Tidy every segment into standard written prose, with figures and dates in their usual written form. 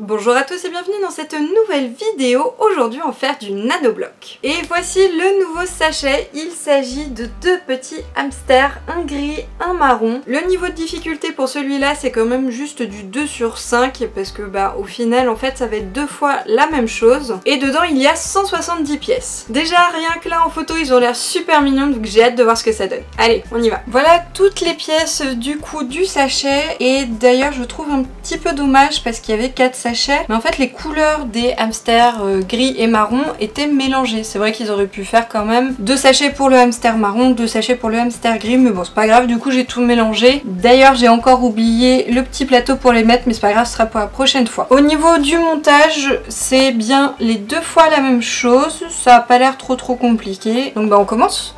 Bonjour à tous et bienvenue dans cette nouvelle vidéo. Aujourd'hui on va faire du nanoblock. Et voici le nouveau sachet. Il s'agit de deux petits hamsters, un gris, un marron. Le niveau de difficulté pour celui-là c'est quand même juste du 2/5 parce que bah au final en fait ça va être deux fois la même chose. Et dedans il y a 170 pièces. Déjà rien que là en photo ils ont l'air super mignons donc j'ai hâte de voir ce que ça donne. Allez on y va. Voilà toutes les pièces du coup du sachet. Et d'ailleurs je trouve un petit peu dommage parce qu'il y avait 4 sachets, mais en fait les couleurs des hamsters gris et marron étaient mélangées. C'est vrai qu'ils auraient pu faire quand même 2 sachets pour le hamster marron, 2 sachets pour le hamster gris, mais bon c'est pas grave, du coup j'ai tout mélangé. D'ailleurs j'ai encore oublié le petit plateau pour les mettre, mais c'est pas grave, ce sera pour la prochaine fois. Au niveau du montage, c'est bien les deux fois la même chose, ça a pas l'air trop compliqué, donc bah on commence.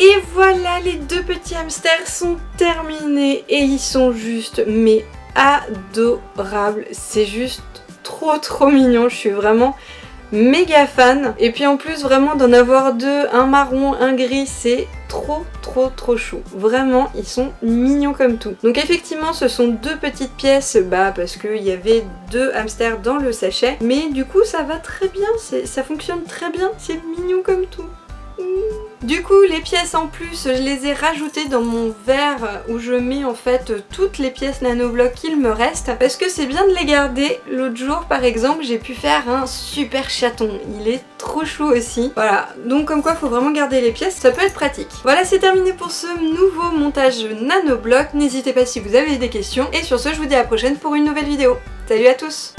Et voilà, les deux petits hamsters sont terminés et ils sont juste mais adorables. C'est juste trop mignon, je suis vraiment méga fan. Et puis en plus vraiment d'en avoir deux, un marron, un gris, c'est trop chou. Vraiment, ils sont mignons comme tout. Donc effectivement, ce sont deux petites pièces, bah parce qu'il y avait deux hamsters dans le sachet. Mais du coup, ça va très bien, ça fonctionne très bien, c'est mignon comme tout. Du coup les pièces en plus je les ai rajoutées dans mon verre où je mets en fait toutes les pièces nanoblock qu'il me reste parce que c'est bien de les garder. L'autre jour par exemple j'ai pu faire un super chaton, il est trop chou aussi. Voilà, donc comme quoi faut vraiment garder les pièces, ça peut être pratique. Voilà, c'est terminé pour ce nouveau montage nanoblock. N'hésitez pas si vous avez des questions et sur ce je vous dis à la prochaine pour une nouvelle vidéo. Salut à tous!